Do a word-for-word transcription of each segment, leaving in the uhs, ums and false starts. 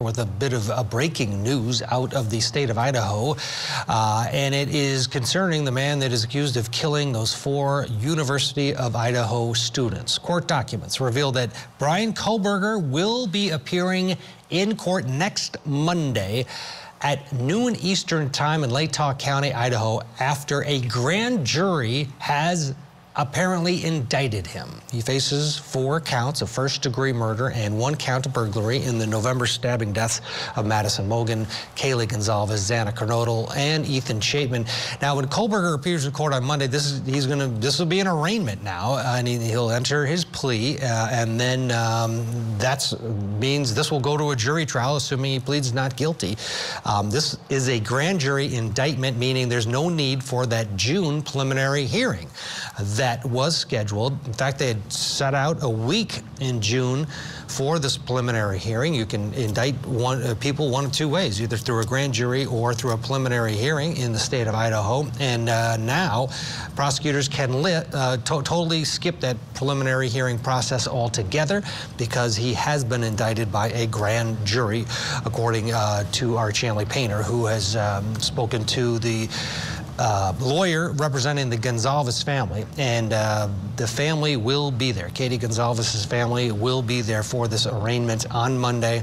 With a bit of a breaking news out of the state of Idaho, uh, and it is concerning the man that is accused of killing those four University of Idaho students. Court documents reveal that Bryan Kohberger will be appearing in court next Monday at noon Eastern time in Latah County, Idaho, after a grand jury has apparently indicted him. He faces four counts of first-degree murder and one count of burglary in the November stabbing deaths of Madison Mogan, Kaylee Gonçalves, Xana Kernodle, and Ethan Chapman. Now, when Kohberger appears in court on Monday, this is he's going to this will be an arraignment now, uh, and he, he'll enter his plea, uh, and then um, that means this will go to a jury trial, assuming he pleads not guilty. Um, this is a grand jury indictment, meaning there's no need for that June preliminary hearing. That That was scheduled. In fact, they had set out a week in June for this preliminary hearing. You can indict one, uh, people one of two ways, either through a grand jury or through a preliminary hearing in the state of Idaho. And uh, now prosecutors can lit, uh, to totally skip that preliminary hearing process altogether because he has been indicted by a grand jury, according uh, to our Chanley Painter, who has um, spoken to the Uh, lawyer representing the Gonçalves family, and uh, the family will be there. Katie Gonçalves' family will be there for this arraignment on Monday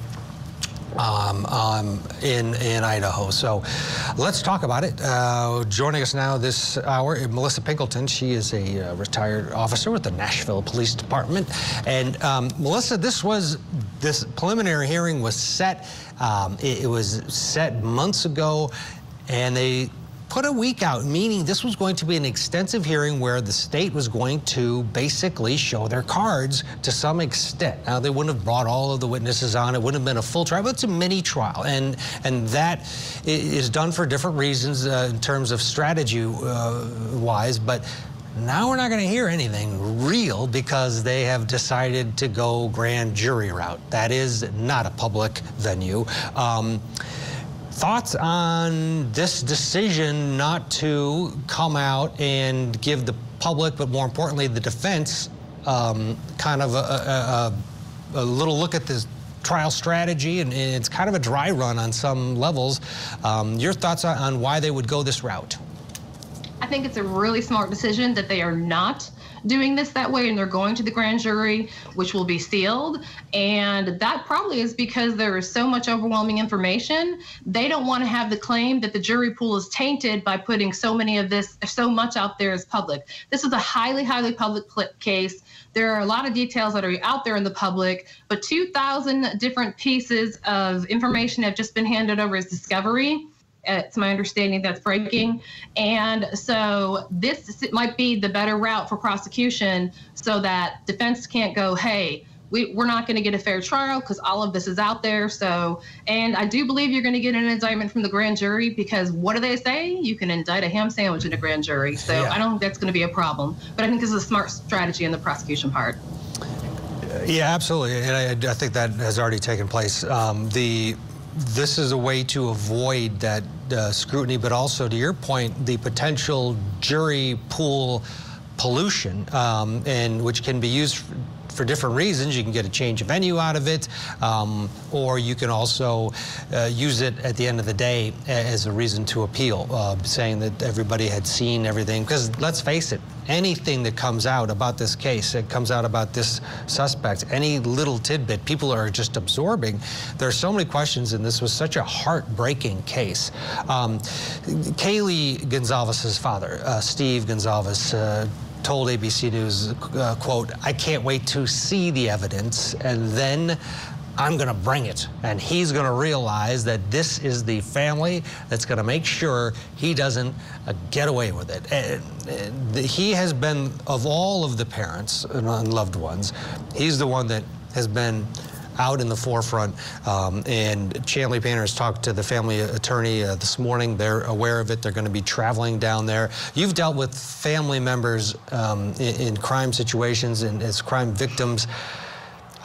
um, um, in, in Idaho. So let's talk about it. Uh, joining us now this hour is Melissa Pinkleton. She is a uh, retired officer with the Nashville Police Department. And um, Melissa, this was, this preliminary hearing was set, um, it, it was set months ago, and they put a week out, meaning this was going to be an extensive hearing where the state was going to basically show their cards to some extent. Now, they wouldn't have brought all of the witnesses on. It wouldn't have been a full trial, but it's a mini trial. And and that is done for different reasons uh, in terms of strategy-wise, uh, but now we're not going to hear anything real because they have decided to go grand jury route. That is not a public venue. Um, Thoughts on this decision not to come out and give the public, but more importantly, the defense, um, kind of a, a, a, a little look at this trial strategy, and it's kind of a dry run on some levels. Um, your thoughts on, on why they would go this route? I think it's a really smart decision that they are not doing this that way, and they're going to the grand jury, which will be sealed. And that probably is because there is so much overwhelming information. They don't want to have the claim that the jury pool is tainted by putting so many of this, so much out there as public. This is a highly, highly public case. There are a lot of details that are out there in the public, but two thousand different pieces of information have just been handed over as discovery. It's my understanding that's breaking. And so this might be the better route for prosecution so that defense can't go, hey, we, we're not going to get a fair trial because all of this is out there. So, and I do believe you're going to get an indictment from the grand jury because what do they say? You can indict a ham sandwich in a grand jury. So yeah. I don't think that's going to be a problem. But I think this is a smart strategy on the prosecution part. Yeah, absolutely. And I, I think that has already taken place. Um, the... This is a way to avoid that uh, scrutiny, but also, to your point, the potential jury pool pollution, um, and which can be used for, for different reasons. You can get a change of venue out of it, um, or you can also uh, use it at the end of the day as a reason to appeal, uh, saying that everybody had seen everything. Because let's face it, anything that comes out about this case, that comes out about this suspect, any little tidbit, people are just absorbing. There are so many questions, and this was such a heartbreaking case. Um, Kaylee Gonçalves' father, uh, Steve Gonçalves, uh, told A B C News, uh, quote, "I can't wait to see the evidence, and then I'm gonna bring it. And he's gonna realize that this is the family that's gonna make sure he doesn't uh, get away with it." And, and he has been, of all of the parents and loved ones, he's the one that has been out in the forefront, um, and Chanley Painter has talked to the family attorney uh, this morning. They're aware of it. They're going to be traveling down there. You've dealt with family members um, in, in crime situations and as crime victims.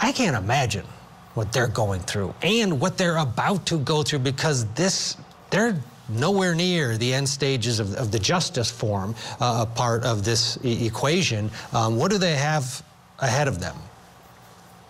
I can't imagine what they're going through and what they're about to go through, because this, they're nowhere near the end stages of, of the justice form, uh, part of this e equation. Um, what do they have ahead of them?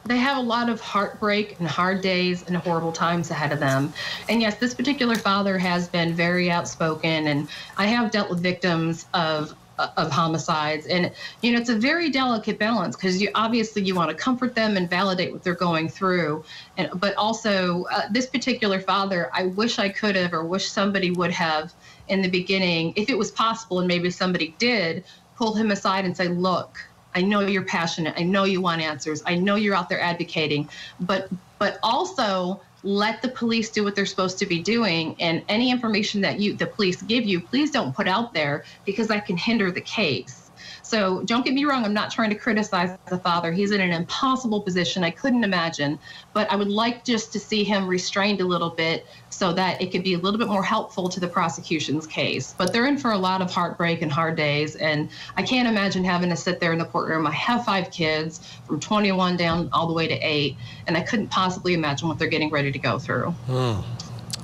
they have a lot of heartbreak and hard days and horrible times ahead of them. And yes, this particular father has been very outspoken, and I have dealt with victims of of homicides, and you know, it's a very delicate balance, because you obviously you want to comfort them and validate what they're going through, and but also uh, this particular father, I wish I could have, or wish somebody would have in the beginning, if it was possible, and maybe somebody did, pull him aside and say, look, I know you're passionate, I know you want answers, I know you're out there advocating, but but also let the police do what they're supposed to be doing, and any information that you, the police give you, please don't put out there, because that can hinder the case. So don't get me wrong, I'm not trying to criticize the father. He's in an impossible position, I couldn't imagine, but I would like just to see him restrained a little bit so that it could be a little bit more helpful to the prosecution's case. But they're in for a lot of heartbreak and hard days, and I can't imagine having to sit there in the courtroom. I have five kids, from twenty-one down all the way to eight, and I couldn't possibly imagine what they're getting ready to go through. Mm.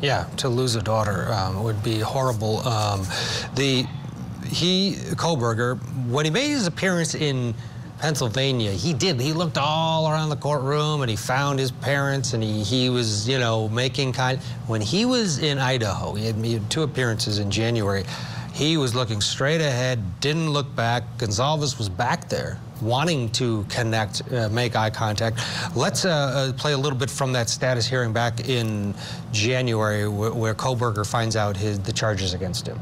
Yeah, to lose a daughter um, would be horrible. Um, the He, Kohberger, when he made his appearance in Pennsylvania, he did. He looked all around the courtroom, and he found his parents, and he, he was, you know, making kind. When he was in Idaho, he had, he had two appearances in January. He was looking straight ahead, didn't look back. Gonçalves was back there, wanting to connect, uh, make eye contact. Let's uh, uh, play a little bit from that status hearing back in January, wh where Kohberger finds out his, the charges against him.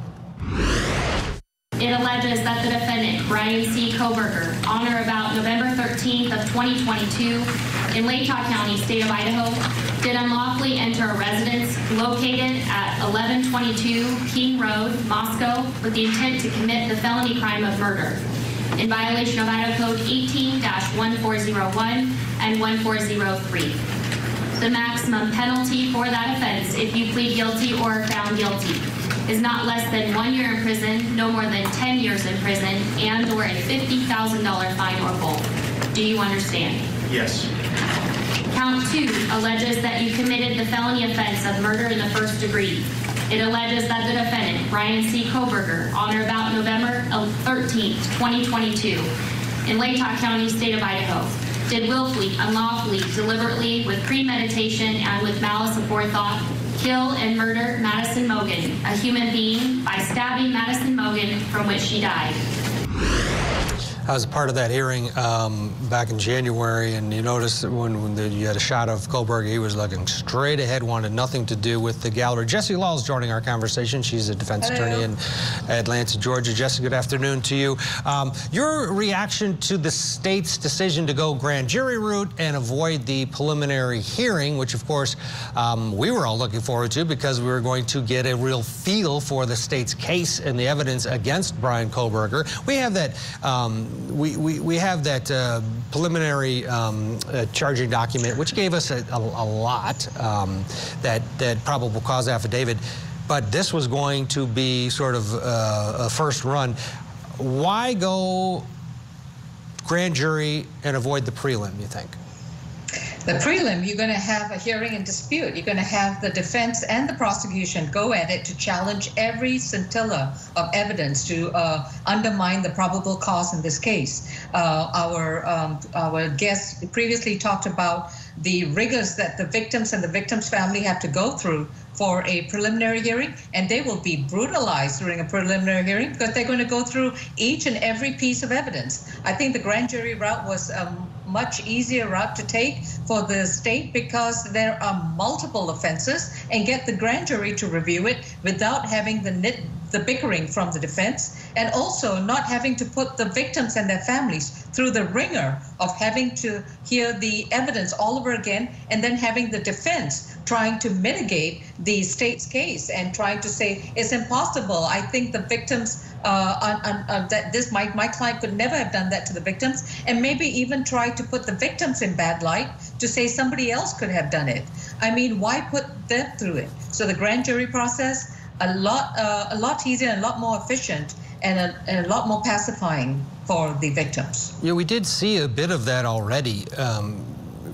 It alleges that the defendant, Bryan C. Kohberger, on or about November thirteenth of twenty twenty-two, in Latah County, state of Idaho, did unlawfully enter a residence located at eleven twenty-two King Road, Moscow, with the intent to commit the felony crime of murder, in violation of Idaho Code eighteen dash one four zero one and one four zero three. The maximum penalty for that offense, if you plead guilty or found guilty, is not less than one year in prison, no more than ten years in prison, and or a fifty thousand dollar fine or both. Do you understand? Yes. Count two alleges that you committed the felony offense of murder in the first degree. It alleges that the defendant, Bryan C. Kohberger, on or about November thirteenth, twenty twenty-two, in Latah County, state of Idaho, did willfully, unlawfully, deliberately, with premeditation and with malice aforethought, kill and murder Madison Mogan, a human being, by stabbing Madison Mogan, from which she died. I was a part of that hearing um, back in January, and you noticed that when, when the, you had a shot of Kohberger, he was looking straight ahead, wanted nothing to do with the gallery. Jesse Law is joining our conversation. She's a defense Hello. attorney in Atlanta, Georgia. Jesse, good afternoon to you. Um, your reaction to the state's decision to go grand jury route and avoid the preliminary hearing, which of course um, we were all looking forward to, because we were going to get a real feel for the state's case and the evidence against Bryan Kohberger. We have that. Um, We, we, we have that uh, preliminary um, uh, charging document, which gave us a, a, a lot, um, that, that probable cause affidavit, but this was going to be sort of uh, a first run. Why go grand jury and avoid the prelim, you think? The prelim, you're going to have a hearing in dispute. You're going to have the defense and the prosecution go at it to challenge every scintilla of evidence to uh, undermine the probable cause in this case. Uh, our um, our guest previously talked about the rigors that the victims and the victim's family have to go through for a preliminary hearing, and they will be brutalized during a preliminary hearing, because they're going to go through each and every piece of evidence. I think the grand jury route was um, much easier route to take for the state, because there are multiple offenses, and get the grand jury to review it without having the nit the bickering from the defense, and also not having to put the victims and their families through the ringer of having to hear the evidence all over again, and then having the defense trying to mitigate the state's case and trying to say, it's impossible. I think the victims, uh, on, on, on that this my, my client could never have done that to the victims, and maybe even try to put the victims in bad light to say somebody else could have done it. I mean, why put them through it? So the grand jury process, a lot, uh, a lot easier, and a lot more efficient, and a, and a lot more pacifying for the victims. Yeah, we did see a bit of that already, um,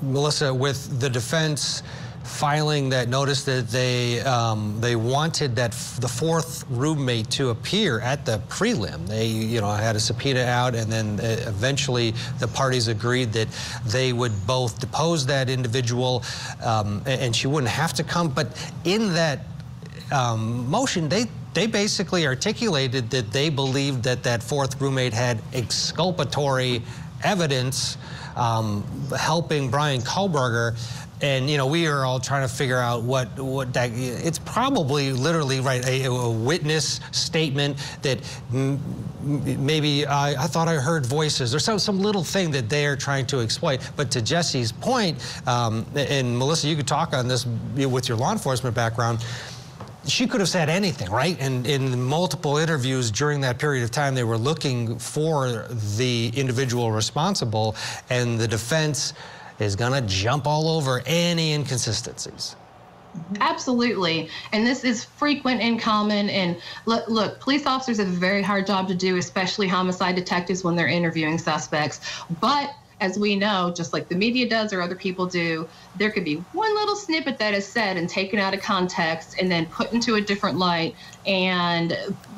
Melissa, with the defense filing that notice that they um, they wanted that f the fourth roommate to appear at the prelim. They you know had a subpoena out, and then uh, eventually the parties agreed that they would both depose that individual, um, and, and she wouldn't have to come. But in that um, motion, they. They basically articulated that they believed that that fourth roommate had exculpatory evidence um, helping Bryan Kohberger. And, you know, we are all trying to figure out what, what that, it's probably literally, right, a, a witness statement that m maybe I, I thought I heard voices or some, some little thing that they are trying to exploit. But to Jesse's point, um, and Melissa, you could talk on this with your law enforcement background, she could have said anything, right? And in multiple interviews during that period of time, they were looking for the individual responsible, and the defense is gonna jump all over any inconsistencies. Absolutely, and this is frequent and common. And look, look, police officers have a very hard job to do, especially homicide detectives when they're interviewing suspects. But as we know, just like the media does or other people do, there could be one little snippet that is said and taken out of context and then put into a different light and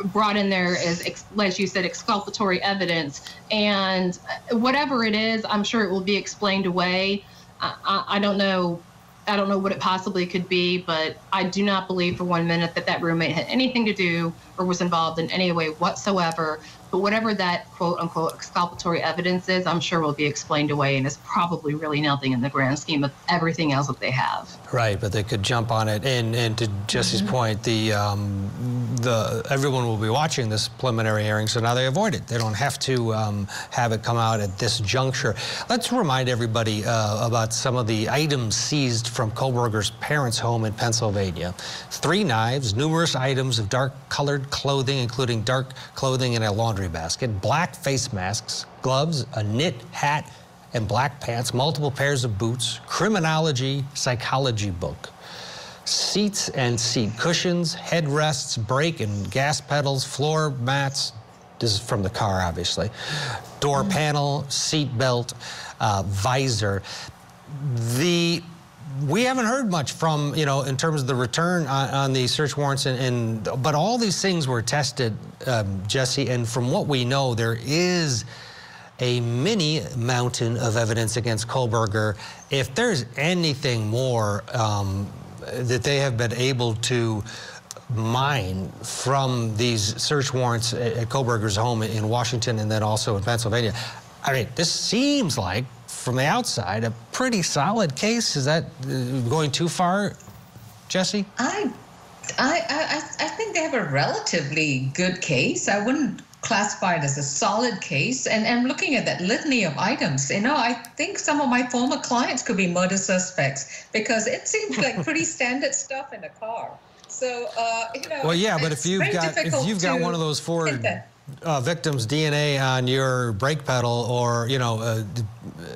brought in there as, as you said, exculpatory evidence. And whatever it is, I'm sure it will be explained away. I, I, I don't know. I don't know what it possibly could be, but I do not believe for one minute that that roommate had anything to do or was involved in any way whatsoever. But whatever that quote unquote exculpatory evidence is, I'm sure will be explained away, and it's probably really nothing in the grand scheme of everything else that they have. Right, but they could jump on it. And, and to Jesse's mm-hmm. point, the, um, the, everyone will be watching this preliminary hearing, so now they avoid it. They don't have to um, have it come out at this juncture. Let's remind everybody uh, about some of the items seized from Kohberger's parents' home in Pennsylvania. Three knives, numerous items of dark colored clothing, including dark clothing and a laundry basket, black face masks, gloves, a knit hat, and black pants, multiple pairs of boots, criminology, psychology book, seats and seat cushions, headrests, brake and gas pedals, floor mats, this is from the car obviously, door mm-hmm. panel, seat belt, uh, visor. The We haven't heard much from, you know, in terms of the return on, on the search warrants, and, and but all these things were tested, um, Jesse, and from what we know, there is a mini mountain of evidence against Kohberger. If there's anything more um, that they have been able to mine from these search warrants at, at Kohberger's home in Washington and then also in Pennsylvania, I mean, this seems like, from the outside, a pretty solid case. Is that going too far, Jesse? I, I, I, I think they have a relatively good case. I wouldn't classify it as a solid case. And I'm looking at that litany of items. You know, I think some of my former clients could be murder suspects because it seems like pretty standard stuff in a car. So, uh, you know. Well, yeah, but if you've got if you've got one of those Ford Uh, victim's D N A on your brake pedal, or you know, uh,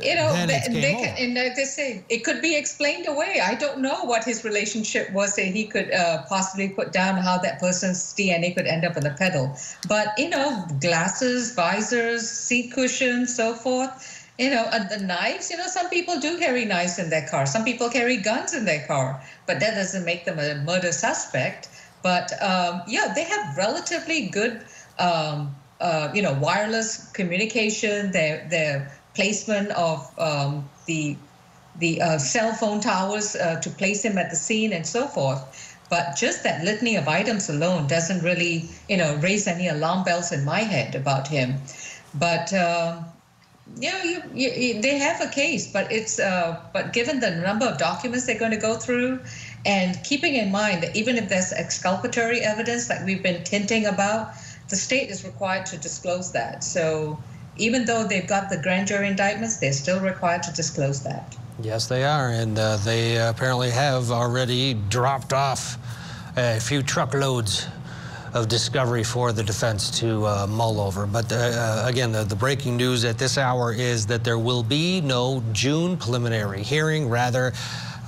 you know, then they, they, can, and they say it could be explained away. I don't know what his relationship was that he could uh, possibly put down how that person's D N A could end up in the pedal. But you know, glasses, visors, seat cushions, so forth. You know, and the knives, you know, some people do carry knives in their car. Some people carry guns in their car, but that doesn't make them a murder suspect. But um, yeah, they have relatively good. Um, uh, you know, wireless communication, their their placement of um, the the uh, cell phone towers uh, to place him at the scene and so forth. But just that litany of items alone doesn't really, you know, raise any alarm bells in my head about him. But um, you know, you, you, you, they have a case, but it's uh, but given the number of documents they're going to go through, and keeping in mind that even if there's exculpatory evidence like we've been hinting about, the state is required to disclose that. So even though they've got the grand jury indictments, they're still required to disclose that. Yes, they are. And uh, they apparently have already dropped off a few truckloads of discovery for the defense to uh, mull over. But uh, again, the, the breaking news at this hour is that there will be no June preliminary hearing. Rather,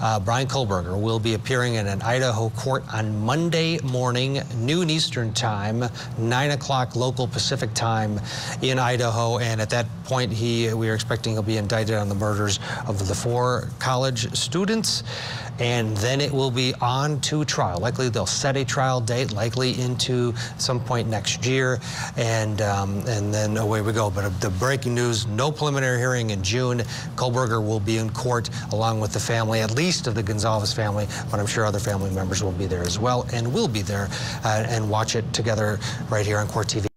Uh, Bryan Kohberger will be appearing in an Idaho court on Monday morning, noon Eastern time, nine o'clock local Pacific time in Idaho. And at that point, he we are expecting he'll be indicted on the murders of the four college students. and then it will be on to trial. Likely they'll set a trial date, likely into some point next year, and um, and then away we go. But the breaking news, no preliminary hearing in June. Kohberger will be in court along with the family, at least of the Gonçalves family, but I'm sure other family members will be there as well, and we'll be there uh, and watch it together right here on Court T V.